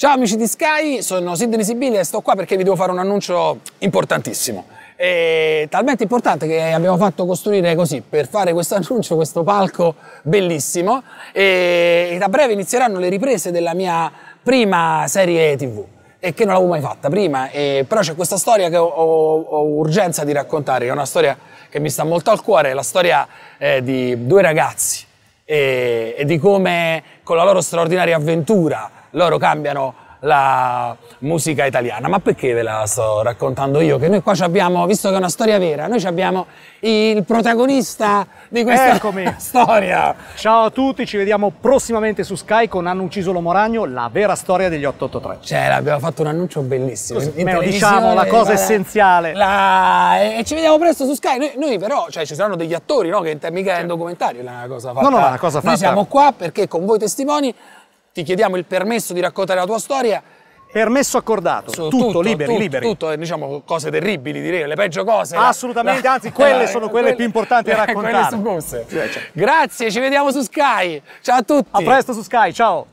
Ciao amici di Sky, sono Sidney Sibilia e sto qua perché vi devo fare un annuncio importantissimo. E talmente importante che abbiamo fatto costruire così, per fare questo annuncio, questo palco bellissimo. E da breve inizieranno le riprese della mia prima serie TV, e che non l'avevo mai fatta prima. Però c'è questa storia che ho urgenza di raccontare, che è una storia che mi sta molto al cuore, la storia di due ragazzi e di come con la loro straordinaria avventura loro cambiano la musica italiana. Ma perché ve la sto raccontando io? Che noi qua ci abbiamo, visto che è una storia vera, noi ci abbiamo il protagonista di questa storia. Ciao a tutti, ci vediamo prossimamente su Sky con Hanno ucciso l'Uomo Ragno, la vera storia degli 883. Cioè, abbiamo fatto un annuncio bellissimo. Diciamo la cosa essenziale. E ci vediamo presto su Sky. Noi però, cioè, ci saranno degli attori, no? Che mica è un documentario, è una cosa fatta. No, è una cosa fatta. Noi siamo qua perché con voi testimoni ti chiediamo il permesso di raccontare la tua storia. Permesso accordato, tutto, liberi. Tutto, diciamo, cose terribili, direi, le peggio cose. Assolutamente, anzi, quelle sono quelle più importanti da raccontare. Grazie, ci vediamo su Sky. Ciao a tutti. A presto su Sky, ciao.